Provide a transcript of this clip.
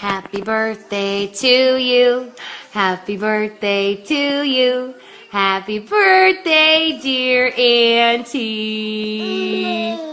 Happy birthday to you. Happy birthday to you. Happy birthday, dear Auntie.